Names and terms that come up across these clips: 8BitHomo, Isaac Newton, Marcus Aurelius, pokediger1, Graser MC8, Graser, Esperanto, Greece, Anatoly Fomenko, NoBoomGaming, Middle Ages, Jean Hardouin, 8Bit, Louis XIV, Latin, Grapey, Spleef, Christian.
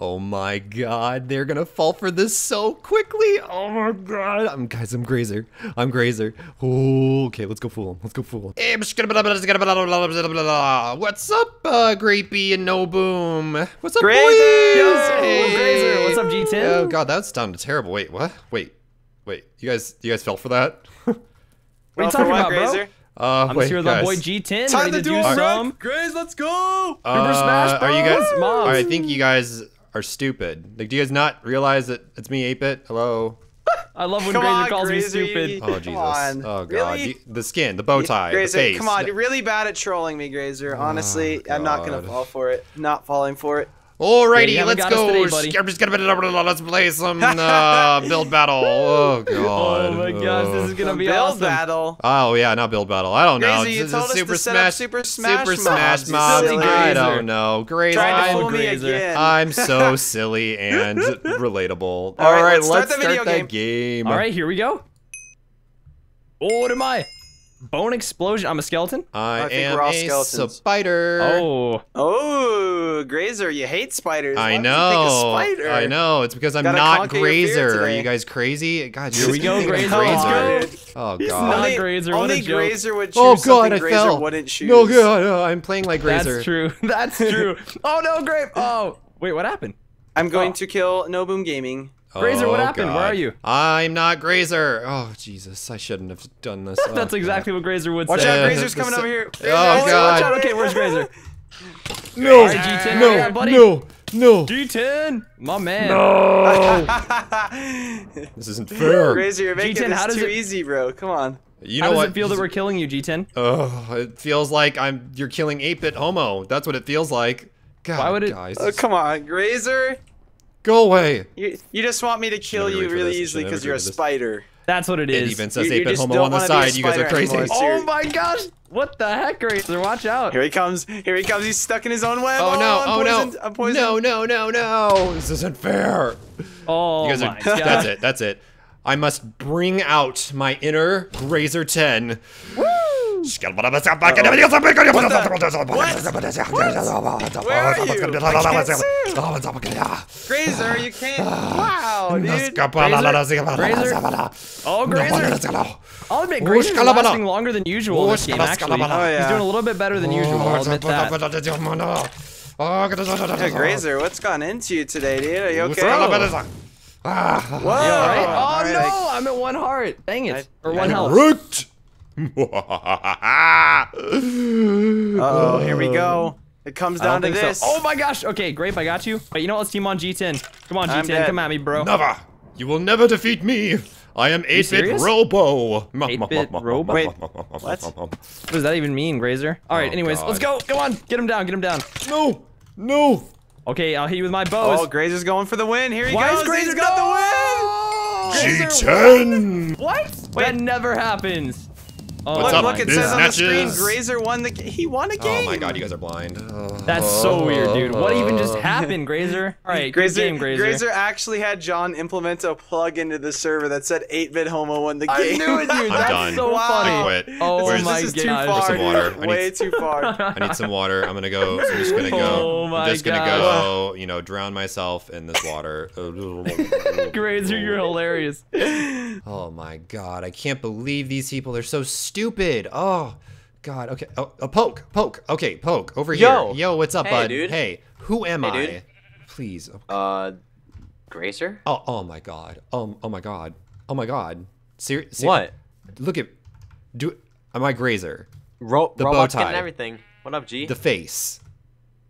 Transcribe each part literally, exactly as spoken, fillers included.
Oh my god, they're gonna fall for this so quickly. Oh my god. I'm, guys, I'm Graser. I'm Graser. Ooh, okay, let's go fool him. Let's go fool him. What's up, uh, Grapey and NoBoom? What's up, Graser? Boys? Hey. Graser, what's up, G ten? Oh god, that's down to terrible. Wait, what? Wait, wait. You guys, you guys fell for that? What are you talking about, Graser? Bro? Uh, I'm wait, here with guys. my boy G ten. Time to do it, some. Grace, let's go. Uh, Super Smash Bros. Are you guys? Mom. I think you guys are stupid. Like, do you guys not realize that it's me, eight bit? Hello. I love when Graser calls Graser. me stupid. Oh Jesus! On. Oh God! Really? The, the skin, the bow tie, Graser, the face. Come on! You're really bad at trolling me, Graser. Honestly, oh, I'm not gonna fall for it. Not falling for it. Alrighty, yeah, let's go. Today, I'm just gonna let's play some uh, build battle. Oh god. Oh my gosh, oh. this is gonna be build awesome. battle. Oh yeah, not build battle. I don't know. Graser, this is Super Smash, Super Smash, Super Smash Mob. I don't know. Graser, I'm, I'm so silly and relatable. All, All right, right, let's start, let's start that game. game. All right, here we go. What am I? Bone explosion. I'm a skeleton. I, I think am we're all a spider. Oh. Oh, Graser, you hate spiders. I Why know. You pick a spider? I know. It's because I'm Gotta not Graser. Are you guys crazy? God, here we go, Graser. Oh, Graser. Oh God. Only, Graser. What only a joke. Graser would choose. Oh God, I Graser fell. Wouldn't choose. No God, no, I'm playing like Graser. That's true. That's true. Oh no, Grape. Oh wait, what happened? I'm going oh. to kill NoBoomGaming. Graser, what oh, happened? God. Where are you? I'm not Graser. Oh, Jesus. I shouldn't have done this. That's oh, exactly God. what Graser would watch say. Watch out, Graser's coming over here. Oh, oh, God. Watch out. Okay, where's Graser? No. Right, G ten, no, right, buddy. no, no. G ten, my man. No. This isn't fair. Graser, you're making G ten, this how does too it, easy, bro. Come on. You know how does what? it feel that we're killing you, G ten? Oh, it feels like I'm. you're killing eight bit homo. That's what it feels like. God, Why would it? Guys. Oh, come on, Graser. Go away! You, you just want me to kill you really easily because you're a spider. That's what it is. It even says eight bit homo on the side. You guys are crazy. Oh my gosh! What the heck, Graser? Watch out! Here he comes! Here he comes! He's stuck in his own web. Oh no! Oh no! I'm poisoned! No! No! No! No! This isn't fair! Oh my god! That's it! That's it! I must bring out my inner Graser ten. Woo! Graser, you can't. Wow, dude. Graser. Oh, Graser. I'll admit, Graser's lasting longer than usual this game, actually. Oh, yeah. He's doing a little bit better than usual, I'll admit that. Hey, Graser, what's gone into you today, dude? Are you okay? Whoa. Right? Oh, no. I'm at one heart. Dang it. Or one health. Uh-oh, here we go. It comes down to this. So. Oh my gosh. Okay, Grape, I got you. But you know what? Let's team on G ten. Come on, G ten. Come at me, bro. Never. You will never defeat me. I am eight bit robo. eight bit robo? Wait, what? What does that even mean, Graser? All right, oh, anyways, God. let's go. Come on. Get him down. Get him down. No. No. Okay, I'll hit you with my bows. Oh, Graser's going for the win. Here he Why goes. Graser's got the win. G ten. What? Wait. That never happens. Oh, look, up, look it says on the screen, Graser won the game. He won a game. Oh my god, you guys are blind. That's so weird, dude. What even just happened, Graser? All right, Graser, good game, Graser. Graser actually had John implement a plug into the server that said eight bit homo won the game. I knew it, dude. I'm That's done. so wow. funny. I quit. Oh Where's, my this is god. Too far, some water. I need, Way too far. I need some water. I'm going to go. So I'm just going to go. Oh my I'm just going to go, you know, drown myself in this water. Graser, you're hilarious. Oh my god, I can't believe these people. They're so stupid. Stupid. Oh, God. Okay. Oh, a poke. Poke. Okay. Poke. Over Yo. here. Yo, what's up, hey, bud? Dude. Hey, who am hey, I? Dude. Please. Okay. Uh, Graser? Oh, oh my God. Oh, oh my God. Oh my God. Ser ser what? Look at. Do. Am I Graser? Ro the bow tie. And everything. What up, G? The face.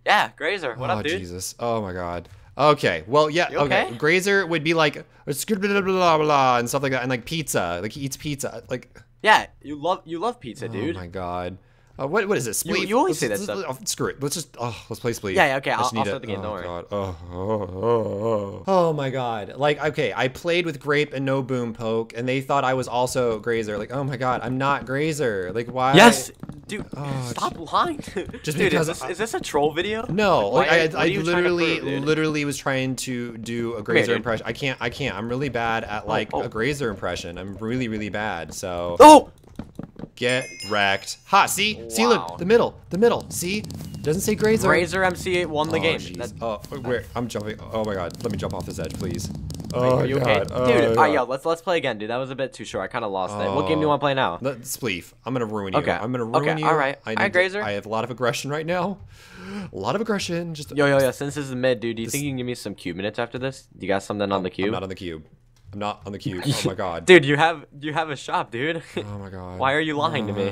Yeah, Graser. What oh, up, dude? Oh Jesus. Oh my God. Okay. Well, yeah. You okay. okay. Graser would be like blah blah blah and stuff like that, and like pizza. Like he eats pizza. Like. Yeah, you love you love pizza, dude. Oh my god, uh, what what is this? Spleef? You, you always say that stuff. Oh, screw it. Let's just oh, let's play Spleef. Yeah, yeah okay. I'll, I'll start it. the game. Don't worry. Oh, oh, oh, oh, oh my god. Like okay, I played with Grape and NoBoom Poke, and they thought I was also Graser. Like oh my god, I'm not Graser. Like why? Yes, dude. Oh, stop geez. lying. Just dude, because is this, I, is this a troll video? No, like, like I, I, I literally prove, literally was trying to do a Graser okay, impression. I can't. I can't. I'm really bad at like oh, oh. a Graser impression. I'm really really bad. So. Oh! Get wrecked. Ha, see? Wow. See, look, the middle, the middle. See? Doesn't say Graser. Graser M C eight won the oh, game. That, oh, wait, I'm jumping. Oh my god, let me jump off this edge, please. Oh, wait, are you god. okay? Dude, oh, oh, yo, let's let's play again, dude. That was a bit too short. I kind of lost oh. that. What game do you want to play now? Spleef. I'm gonna ruin you. Okay. I'm gonna ruin okay. you. All right. I, all right, Graser. To, I have a lot of aggression right now. A lot of aggression. Just yo, yo, yo. Since this is mid, dude, do you this, think you can give me some cube minutes after this? You got something on the cube? I'm not on the cube. I'm not on the cube. Oh my god. Dude, you have you have a shop, dude. Oh my god. Why are you lying to me?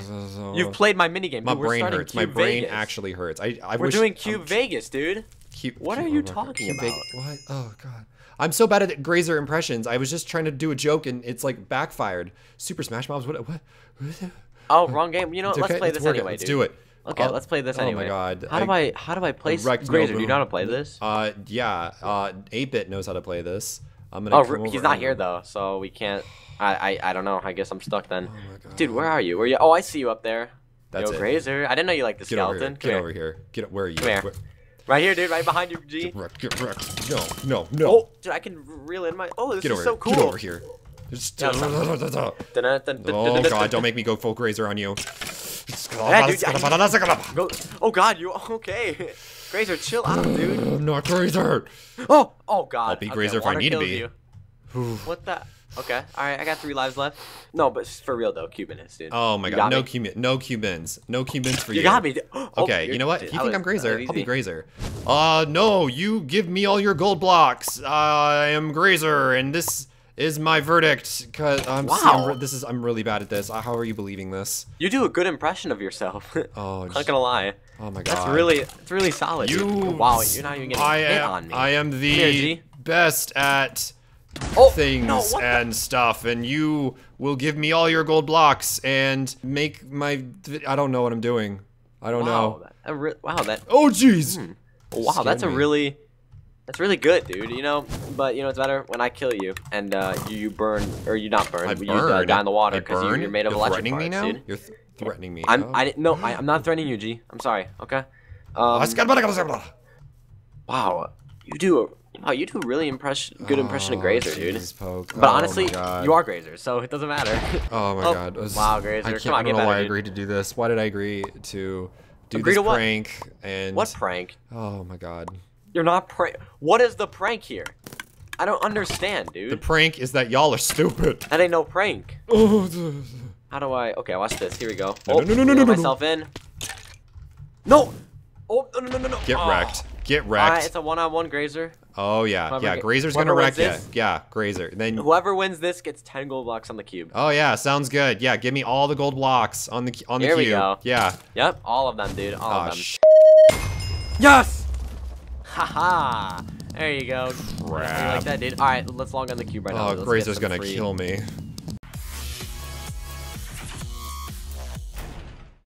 You've played my minigame. My dude, brain we're hurts. Cube my brain Vegas. actually hurts. I, I We're wish, doing Cube um, Vegas, dude. Cube, what cube, are you oh talking god. about? What? Oh god. I'm so bad at Graser impressions. I was just trying to do a joke and it's like backfired. Super Smash Mobs. What? What? what? Oh, wrong game. You know what? Let's okay. play this anyway, Let's dude. do it. Okay, I'll, let's play this anyway. Oh my god. How I, do I how do I play Graser? Do you know how to play this? Uh, yeah. Uh, eight bit knows how to play this. I'm gonna oh, he's not here though, so we can't. I, I I don't know. I guess I'm stuck then. Oh my god. Dude, where are you? Where you? Oh, I see you up there. That's Yo, it. Graser. I didn't know you liked the Get skeleton. Over Get here. over here. Get where are you? Come here. Where? Right here, dude. Right behind you, G. Get wrecked. Get wrecked. No, no, no. Oh, dude, I can reel in my. Oh, this Get is over so here. cool. Get over here. Just... oh god, don't make me go full Graser on you. Yeah, dude, I... go... Oh god, you okay? Graser, chill out, dude. I'm not Graser. Oh, oh god. I'll be Graser okay, if I need to be. What the? Okay, all right. I got three lives left. No, but for real though, Cubans, dude. Oh my you god, no Cuban, no Cubans, no Cubans for you. You got me. Oh, okay, you know what? Dude, you think was, I'm Graser? I'll be Graser. Uh, no, you give me all your gold blocks. Uh, I am Graser, and this is my verdict. Cause I'm, wow. I'm, this is I'm really bad at this. How are you believing this? You do a good impression of yourself. Oh, I'm not gonna lie. Oh my god. That's really, it's really solid. You, dude. Wow, you're not even getting I hit am, on me. I am the here, best at oh, things no, and the? stuff, and you will give me all your gold blocks and make my. I don't know what I'm doing. I don't wow, know. That, re, wow, that. Oh jeez. Hmm. Wow, that's me. a really. That's really good, dude, you know, but you know, it's better when I kill you and uh, you, you burn, or you not burn, I you burn. Uh, die in the water because you, you're made of you're electric threatening parts, me now? Dude. You're th threatening me I'm, now? I didn't, no, I, I'm not threatening you, G. I'm sorry, okay? Um, wow, you do a, wow, you do a really impress, good impression oh, of Graser, dude. Poke. But oh, honestly, you are Graser, so it doesn't matter. Oh my oh, god. Was, wow, Graser, I can't, come on, I don't know better, why dude. I agreed to do this. Why did I agree to do agree this to prank? What? And what prank? Oh my god. You're not prank. What is the prank here? I don't understand, dude. The prank is that y'all are stupid. That ain't no prank. How do I? Okay, watch this. Here we go. No, oh, no, no, no, no, myself no. in. No. Oh, no, no, no, no. Get oh. wrecked. Get wrecked. All right, it's a one-on-one Graser. Oh yeah, whoever yeah. Graser's gonna wreck you. Yeah, Graser. Then whoever wins this gets ten gold blocks on the cube. Oh yeah, sounds good. Yeah, give me all the gold blocks on the on the here cube. Here we go. Yeah. Yep, all of them, dude. All oh, of them. Sh yes. Haha! There you go. Crap. Like that, dude. All right, let's log on the cube right now. Oh, Graser's gonna free. kill me.